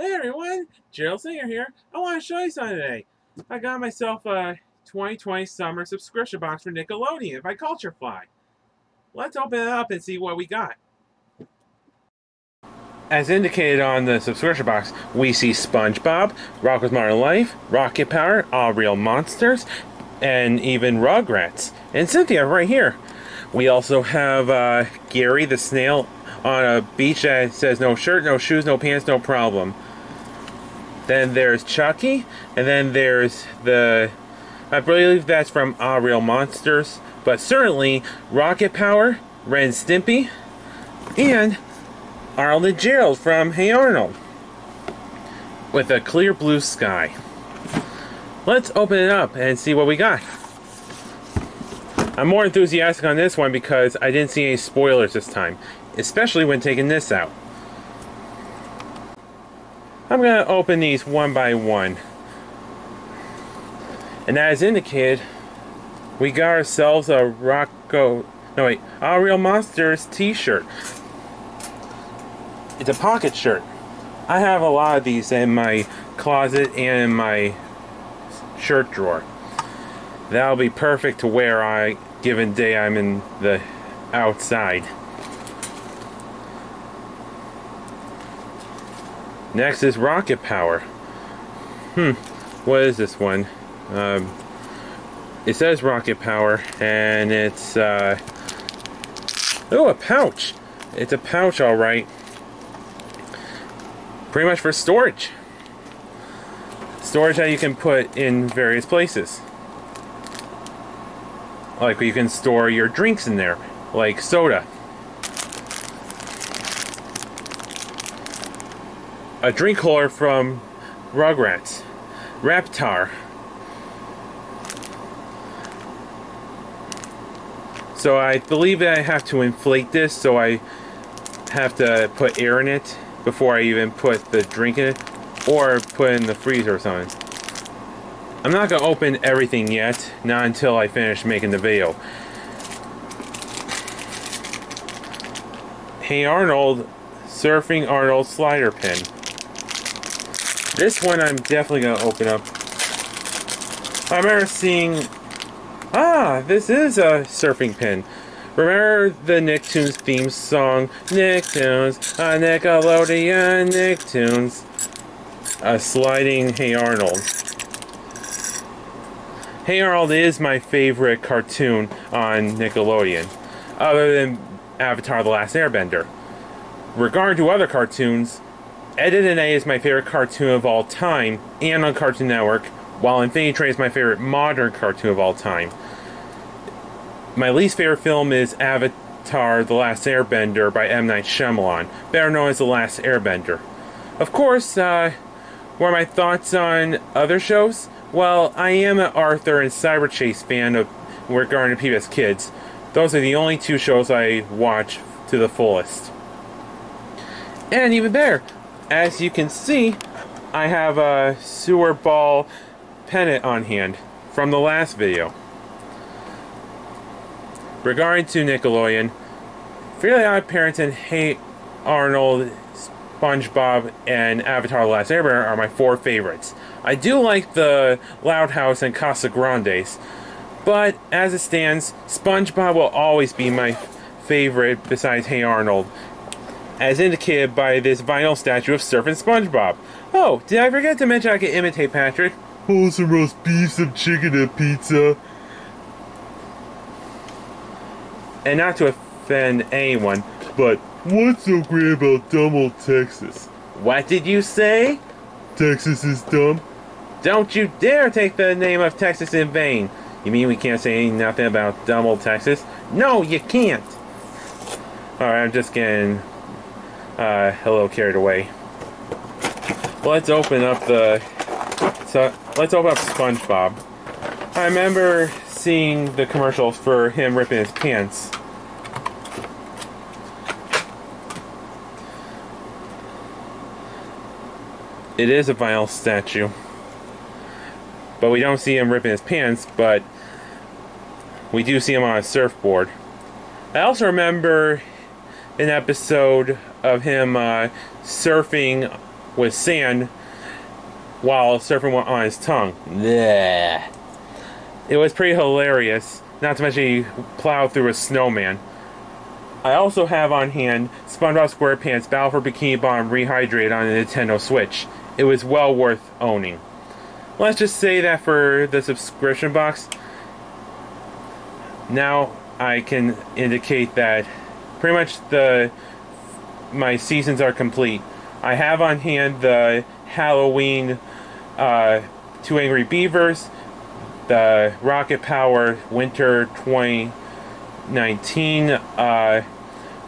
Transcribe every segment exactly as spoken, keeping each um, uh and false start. Hey everyone, Gerald Singer here. I want to show you something today. I got myself a twenty twenty summer subscription box for Nickelodeon by Culturefly. Let's open it up and see what we got. As indicated on the subscription box, we see SpongeBob, Rocko's Modern Life, Rocket Power, Aaahh!!! Real Monsters, and even Rugrats. And Cynthia right here. We also have uh, Gary the Snail on a beach that says no shirt, no shoes, no pants, no problem. Then there's Chucky, and then there's the... I believe that's from Aaahh!!! Real Monsters, but certainly Rocket Power, Ren and Stimpy, and Arnold and Gerald from Hey Arnold, with a clear blue sky. Let's open it up and see what we got. I'm more enthusiastic on this one because I didn't see any spoilers this time, especially when taking this out. I'm going to open these one by one. And as indicated, we got ourselves a Rocko, no wait, Aaahh!!! Real Monsters t-shirt. It's a pocket shirt. I have a lot of these in my closet and in my shirt drawer. That'll be perfect to wear on a given day I'm in the outside. Next is Rocket Power. Hmm, what is this one? Um, it says Rocket Power, and it's uh, oh, a pouch. It's a pouch, all right. Pretty much for storage. Storage that you can put in various places. Like you can store your drinks in there, like soda. A drink holder from Rugrats. Reptar. So I believe that I have to inflate this, so I have to put air in it before I even put the drink in it, or put it in the freezer or something. I'm not going to open everything yet, not until I finish making the video. Hey Arnold, Surfing Arnold Slider Pin. This one I'm definitely going to open up. I remember seeing... Ah, this is a surfing pin. Remember the Nicktoons theme song? Nicktoons, a Nickelodeon Nicktoons. A sliding Hey Arnold. Hey Arnold is my favorite cartoon on Nickelodeon, other than Avatar The Last Airbender. Regarding to other cartoons, Edd n Eddy is my favorite cartoon of all time, and on Cartoon Network, while Infinity Train is my favorite modern cartoon of all time. My least favorite film is Avatar The Last Airbender by M. Night Shyamalan, better known as The Last Airbender. Of course, uh, what are my thoughts on other shows? Well, I am an Arthur and Cyberchase fan of regarding to P B S Kids. Those are the only two shows I watch to the fullest. And even better, as you can see, I have a sewer ball pennant on hand from the last video. Regarding to Nickelodeon, Fairly Odd Parents and Hey Arnold, SpongeBob, and Avatar The Last Airbender are my four favorites. I do like the Loud House and Casa Grandes, but as it stands, SpongeBob will always be my favorite besides Hey Arnold, as indicated by this vinyl statue of Surfing SpongeBob. Oh, did I forget to mention I can imitate Patrick? Hold some roast beef, some chicken, and pizza. And not to offend anyone, but what's so great about dumb old Texas? What did you say? Texas is dumb. Don't you dare take the name of Texas in vain. You mean we can't say nothing about dumb old Texas? No, you can't. Alright, I'm just getting uh, a little carried away. Let's open up the... So, let's open up SpongeBob. I remember seeing the commercials for him ripping his pants. It is a vinyl statue, but we don't see him ripping his pants, but we do see him on a surfboard. I also remember an episode of him uh, surfing with sand while surfing on his tongue. Blech. It was pretty hilarious, not to mention he plowed through a snowman. I also have on hand SpongeBob SquarePants Battle for Bikini Bottom Rehydrated on the Nintendo Switch. It was well worth owning. Let's just say that for the subscription box, now I can indicate that pretty much the my seasons are complete. I have on hand the Halloween uh, Two Angry Beavers, the Rocket Power Winter twenty nineteen uh,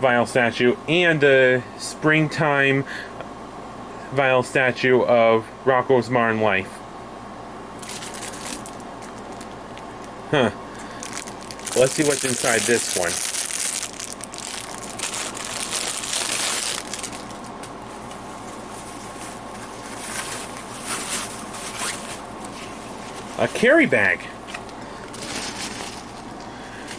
vinyl statue, and the springtime vinyl statue of Rocko's Modern Life. Huh. Let's see what's inside this one. A carry bag.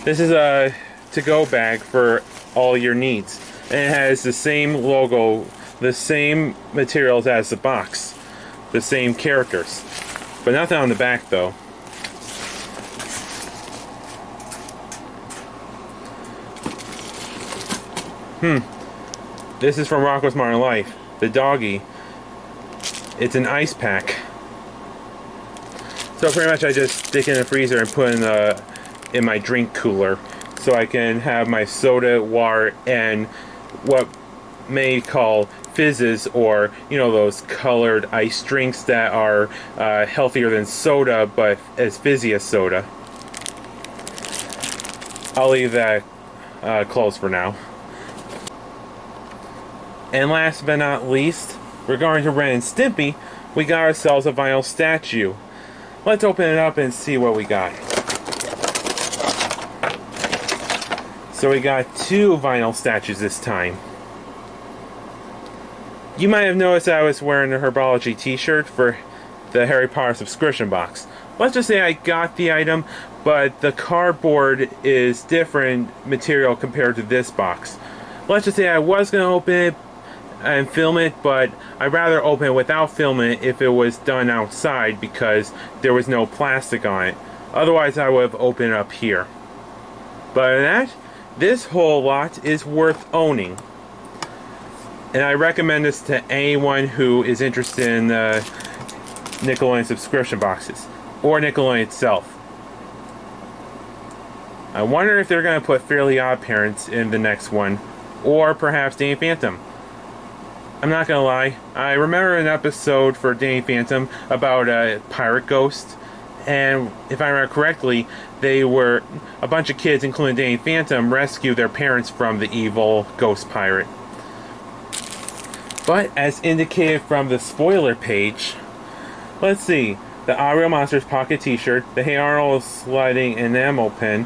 This is a to-go bag for all your needs. And it has the same logo, the same materials as the box, the same characters. But nothing on the back though. Hmm. This is from Rocko's Modern Life. The doggy. It's an ice pack. So pretty much I just stick it in the freezer and put it in, the, in my drink cooler so I can have my soda, water, and what may call fizzes, or you know, those colored ice drinks that are uh, healthier than soda but as fizzy as soda. I'll leave that uh, closed for now. And last but not least, regarding to Ren and Stimpy, we got ourselves a vinyl statue. Let's open it up and see what we got. So we got two vinyl statues this time. You might have noticed I was wearing a Herbology t-shirt for the Harry Potter subscription box. Let's just say I got the item, but the cardboard is different material compared to this box. Let's just say I was going to open it and film it, but I'd rather open it without filming it if it was done outside because there was no plastic on it. Otherwise I would have opened it up here. But that, this whole lot is worth owning. And I recommend this to anyone who is interested in the Nickelodeon subscription boxes, or Nickelodeon itself. I wonder if they're going to put Fairly Odd Parents in the next one, or perhaps Danny Phantom. I'm not gonna lie, I remember an episode for Danny Phantom about a pirate ghost, and if I remember correctly, they were a bunch of kids, including Danny Phantom, rescued their parents from the evil ghost pirate. But as indicated from the spoiler page, let's see, the Aaahh!!! Real Monsters pocket t-shirt, the Hey Arnold sliding enamel pin,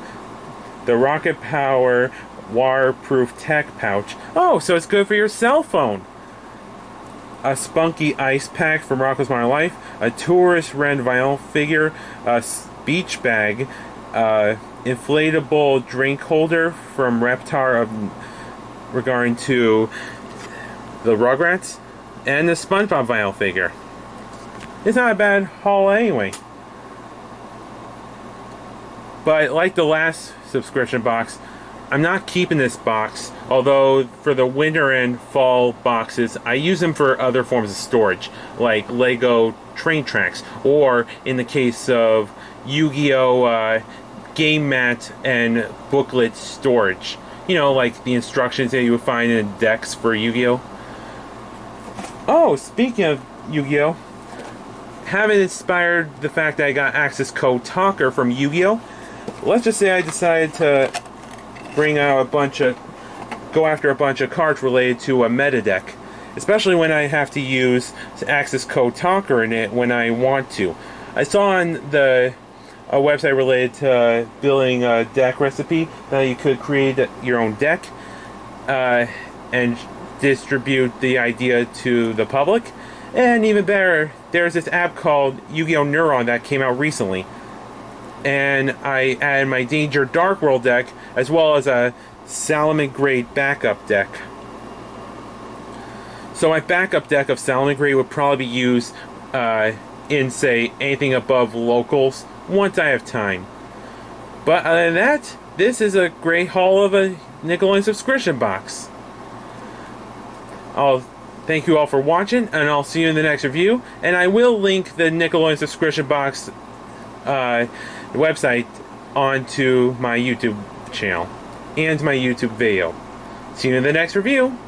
the Rocket Power waterproof tech pouch. Oh, so it's good for your cell phone. A spunky ice pack from Rocko's Modern Life, a tourist Ren vinyl figure, a beach bag, uh, inflatable drink holder from Reptar of, regarding to the Rugrats, and the SpongeBob vinyl figure. It's not a bad haul anyway. But like the last subscription box, I'm not keeping this box, although for the winter and fall boxes, I use them for other forms of storage, like Lego train tracks, or in the case of Yu-Gi-Oh! Uh, game mat and booklet storage. You know, like the instructions that you would find in decks for Yu-Gi-Oh! Oh, speaking of Yu-Gi-Oh!, having inspired the fact that I got Access Code Talker from Yu-Gi-Oh!, let's just say I decided to bring out a bunch of, go after a bunch of cards related to a meta deck, especially when I have to use Access Code Talker in it when I want to. I saw on the a website related to building a deck recipe that you could create your own deck uh, and distribute the idea to the public. And even better, there's this app called Yu-Gi-Oh! Neuron that came out recently. And I added my Danger Dark World deck, as well as a Salamangreat backup deck. So my backup deck of Salamangreat would probably be used uh, in, say, anything above locals once I have time. But other than that, this is a great haul of a Nickelodeon subscription box. I'll thank you all for watching, and I'll see you in the next review. And I will link the Nickelodeon subscription box uh, website onto my YouTube channel and my YouTube video. See you in the next review.